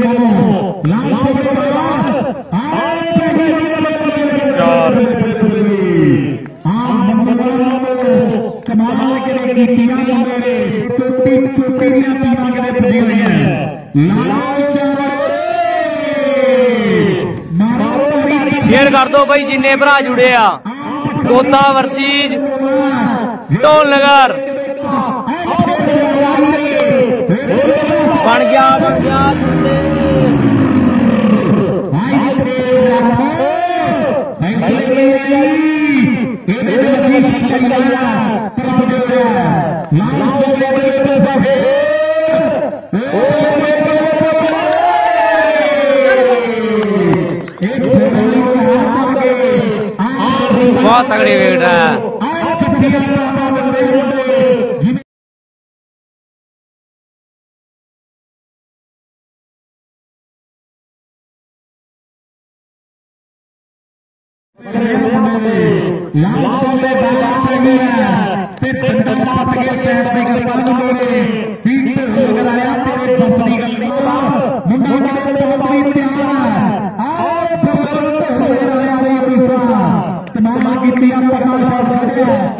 Share कर दो भाई जिन्ने भरा जुड़े आ दोदा वर्सीज ढोल नगर बन गया बहुत तगड़ी वेट है।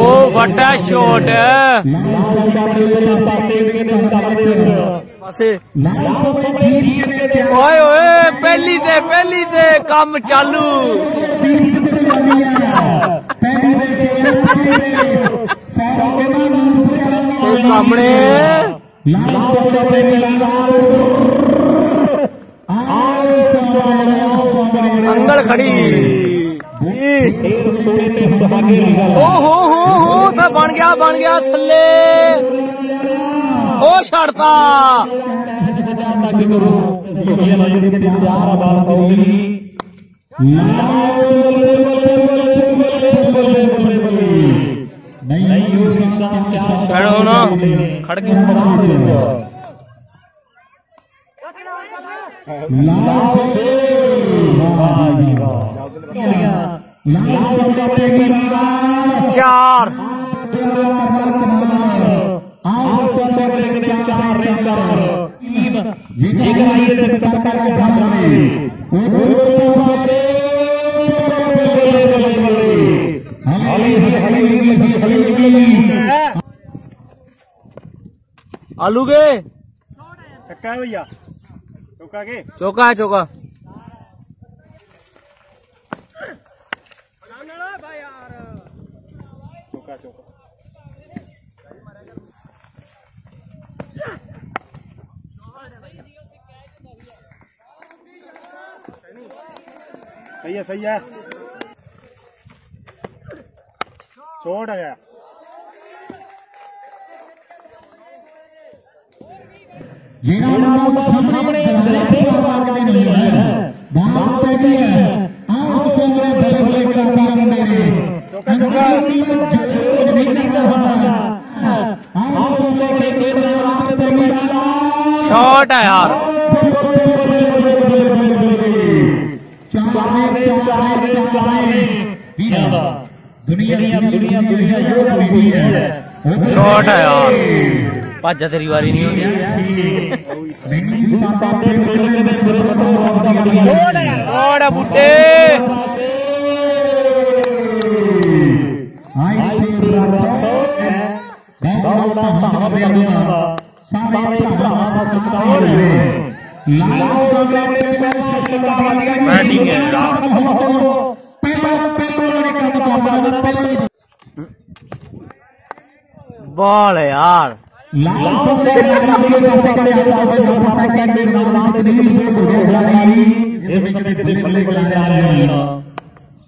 ओ वटा शॉट ओए ओए पहली ते काम चालू तो सामने अंदर खड़ी हो बन गया थल्ले ओ छड़ता ना खड़के चार आलू के चक्का है भैया चौका के चौका है चौका सही है छोड़ गया शॉट है यार शॉट है यार पाजा तेरी बारी नहीं होगी बुटे बॉल यार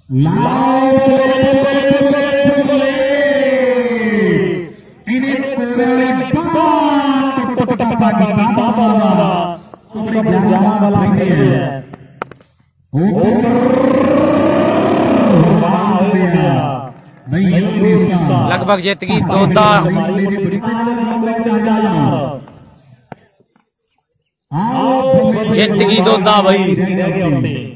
लगभग जीत गई दोदा। जीत गई दोदा भाई।